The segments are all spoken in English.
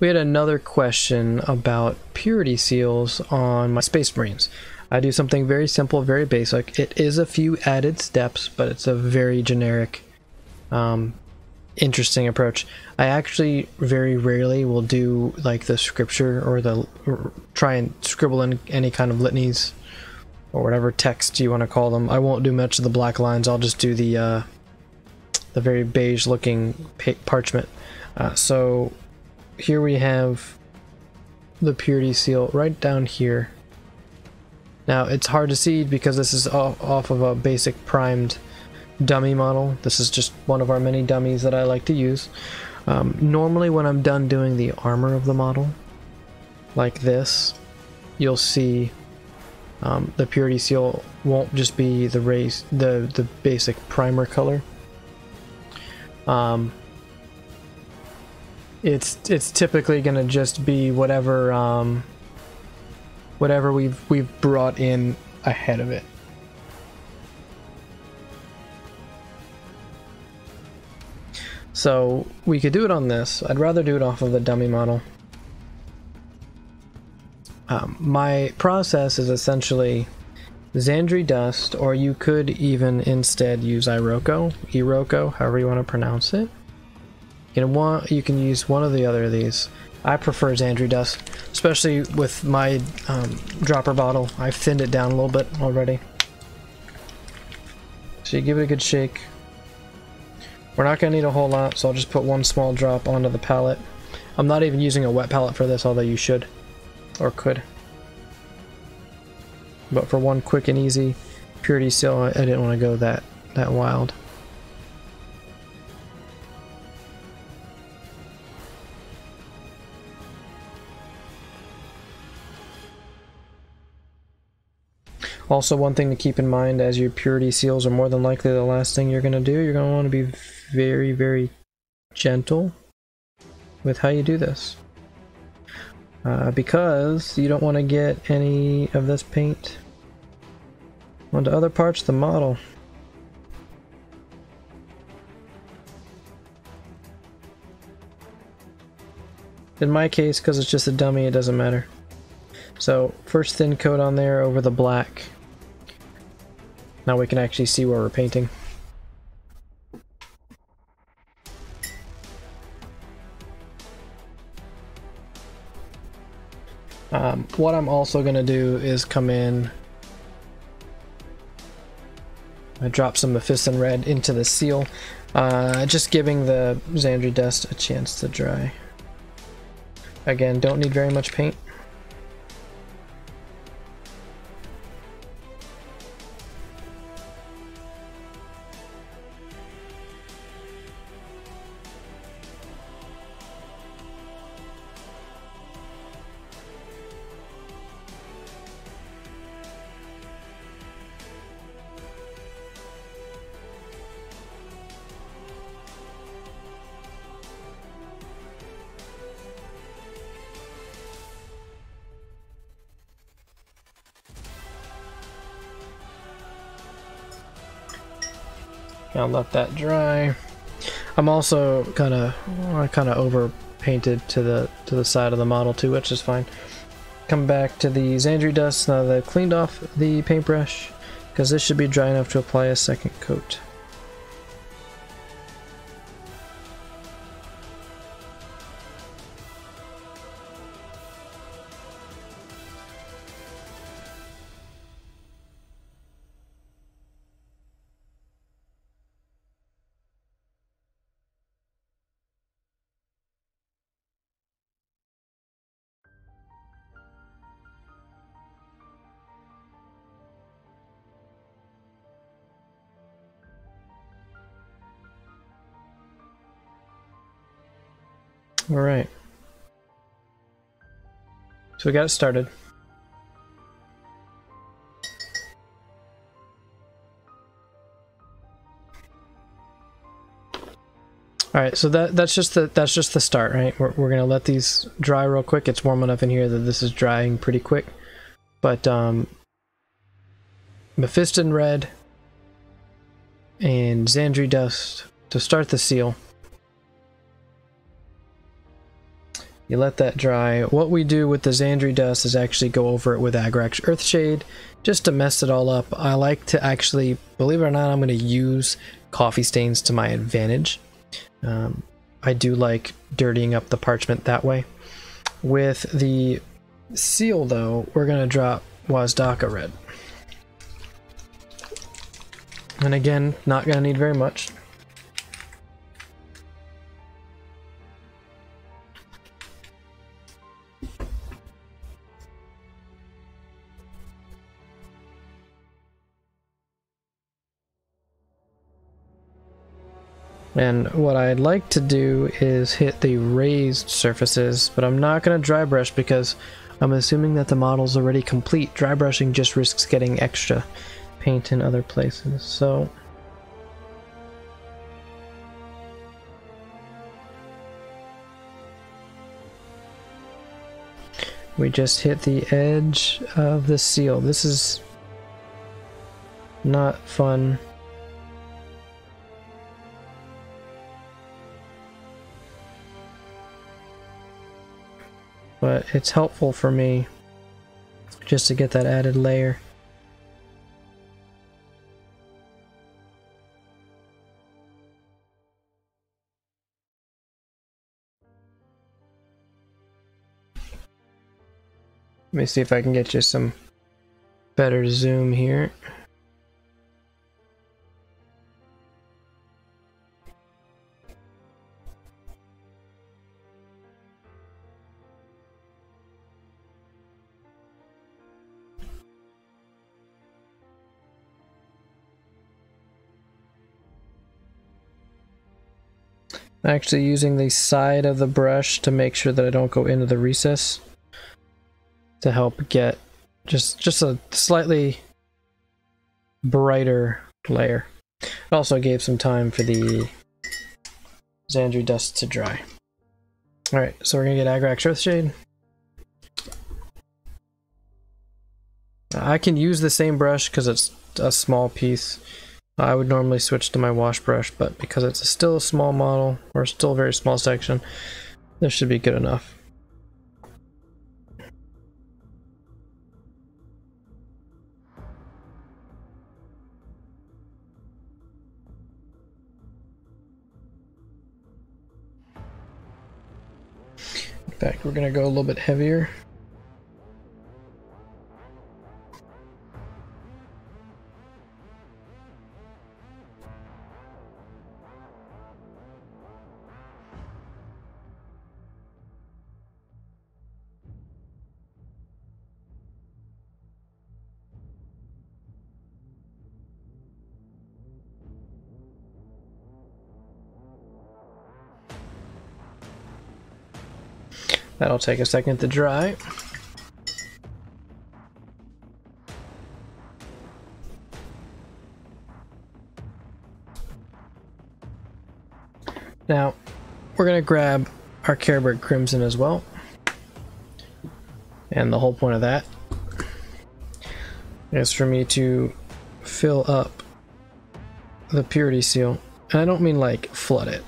we had another question about Purity Seals on my Space Marines. I do something very simple, very basic. It is a few added steps, but it's a very generic, interesting approach. I actually very rarely will do like the scripture or try and scribble in any kind of litanies or whatever text you want to call them. I won't do much of the black lines. I'll just do the very beige looking parchment. So here we have the Purity Seal right down here. Now it's hard to see because this is off of a basic primed dummy model. This is just one of our many dummies that I like to use. Normally when I'm done doing the armor of the model, like this, you'll see the Purity Seal won't just be the basic primer color. It's typically going to just be whatever whatever we've brought in ahead of it. So we could do it on this. I'd rather do it off of the dummy model. My process is essentially Zandri dust, or you could even instead use Iroko, however you want to pronounce it. You can use one or the other of these. I prefer Zandri dust, especially with my dropper bottle. I've thinned it down a little bit already. So you give it a good shake. We're not going to need a whole lot, so I'll just put one small drop onto the palette. I'm not even using a wet palette for this, although you should or could. But for one quick and easy Purity Seal, I didn't want to go that wild. Also, one thing to keep in mind, as your Purity Seals are more than likely the last thing you're going to do, you're going to want to be very, very gentle with how you do this. Because you don't want to get any of this paint onto other parts of the model. In my case, because it's just a dummy, it doesn't matter. So, first thin coat on there over the black. Now we can actually see where we're painting. What I'm also going to do is come in and drop some Mephiston red into the seal, just giving the Zandri dust a chance to dry. Again, don't need very much paint. I'll let that dry. I'm also kind of over painted to the side of the model too, which is fine. Come back to the Zandri dust now that I've cleaned off the paintbrush, because this should be dry enough to apply a second coat. Alright, so we got it started. Alright, so that's just the start, right? We're gonna let these dry real quick. It's warm enough in here that this is drying pretty quick. But Mephiston red and Zandri dust to start the seal. You let that dry. What we do with the Zandri dust is actually go over it with Agrax Earthshade just to mess it all up. I like to actually, believe it or not, I'm going to use coffee stains to my advantage. I do like dirtying up the parchment that way. With the seal, though, we're going to drop Wazdaka Red. And again, not going to need very much. And what I'd like to do is hit the raised surfaces, but I'm not going to dry brush because I'm assuming that the model's already complete. Dry brushing just risks getting extra paint in other places, so we just hit the edge of the seal. This is not fun. But it's helpful for me just to get that added layer. Let me see if I can get you some better zoom here. Actually using the side of the brush to make sure that I don't go into the recess to help get just a slightly brighter layer. It also gave some time for the Zandri dust to dry. Alright, so we're going to get Agrax Earthshade. I can use the same brush because it's a small piece. I would normally switch to my wash brush, but because it's still a small model, or still a very small section, this should be good enough. In fact, we're going to go a little bit heavier. That'll take a second to dry. Now, we're going to grab our Carebrick Crimson as well. And the whole point of that is for me to fill up the Purity Seal. And I don't mean like flood it.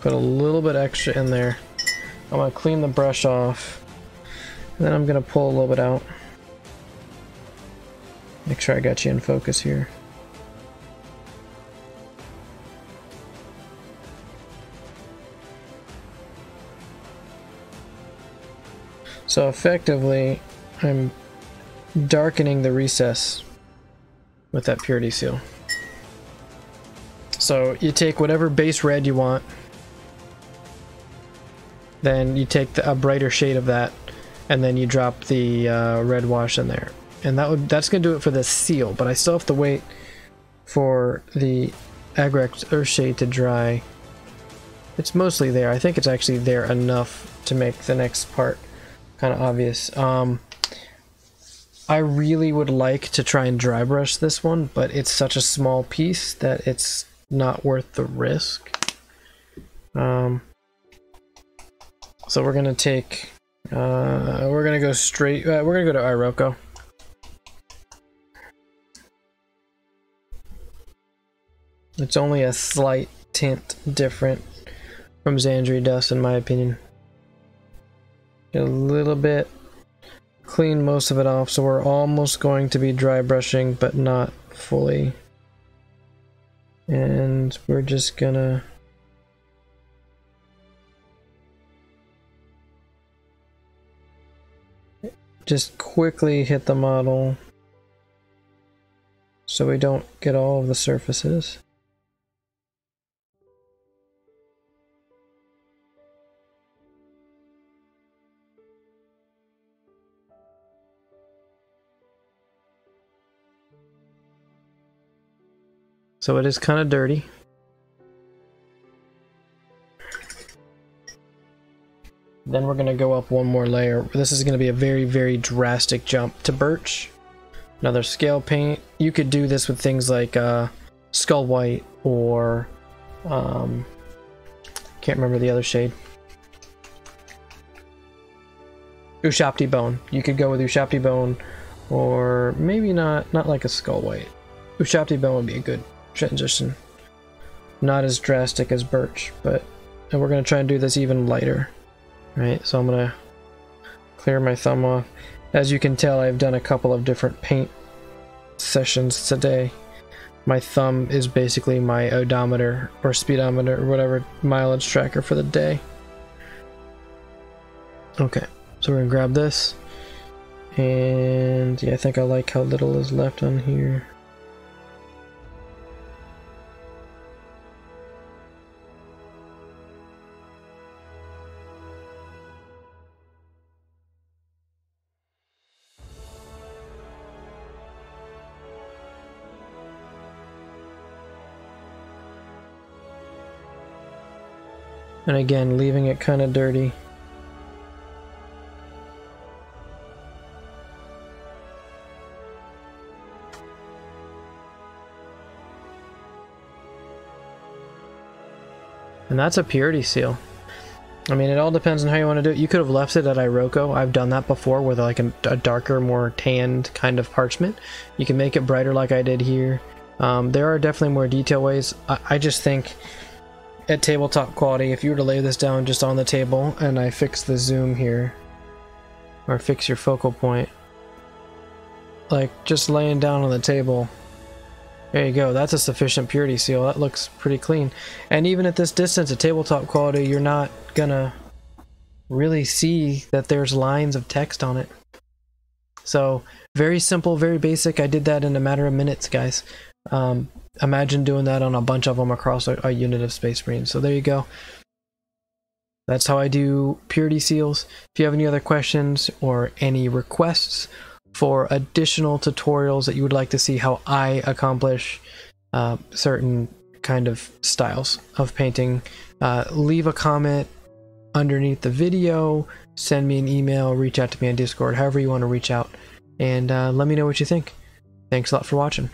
Put a little bit extra in there. I'm going to clean the brush off, and then I'm going to pull a little bit out. Make sure I got you in focus here. So effectively, I'm darkening the recess with that Purity Seal. So you take whatever base red you want, then you take a brighter shade of that, and then you drop the red wash in there. And that's going to do it for the seal, but I still have to wait for the Agrax Earthshade to dry. It's mostly there. I think it's actually there enough to make the next part kind of obvious. I really would like to try and dry brush this one, but it's such a small piece that it's not worth the risk. So we're gonna take, we're gonna go straight, we're gonna go to Iroko. It's only a slight tint different from Zandri Dust, in my opinion. A little bit, clean most of it off, so we're almost going to be dry brushing, but not fully. And we're just gonna just quickly hit the model so we don't get all of the surfaces. So it is kind of dirty. Then we're gonna go up one more layer. This is gonna be a very, very drastic jump to birch. Another scale paint. You could do this with things like Skull White or can't remember the other shade. Ushabti Bone. You could go with Ushabti Bone, or maybe not like a Skull White. Ushabti Bone would be a good transition. Not as drastic as birch, but and we're gonna try and do this even lighter. Right, so I'm gonna clear my thumb off. As you can tell, I've done a couple of different paint sessions today. My thumb is basically my odometer or speedometer or whatever mileage tracker for the day. Okay, so we're gonna grab this, and yeah, I think I like how little is left on here. And again, leaving it kind of dirty. And that's a Purity Seal. I mean, it all depends on how you want to do it. You could have left it at Iroko. I've done that before with like a darker, more tanned kind of parchment. You can make it brighter like I did here. There are definitely more detail ways. I just think at tabletop quality, if you were to lay this down just on the table and I fix the zoom here, or fix your focal point, like just laying down on the table, there you go, that's a sufficient Purity Seal. That looks pretty clean. And even at this distance at tabletop quality, you're not gonna really see that there's lines of text on it. So very simple, very basic. I did that in a matter of minutes, guys. Imagine doing that on a bunch of them across a unit of Space Marine. So there you go. That's how I do Purity Seals. If you have any other questions or any requests for additional tutorials that you would like to see how I accomplish certain kind of styles of painting, leave a comment underneath the video, send me an email, reach out to me on Discord, however you want to reach out, and let me know what you think. Thanks a lot for watching.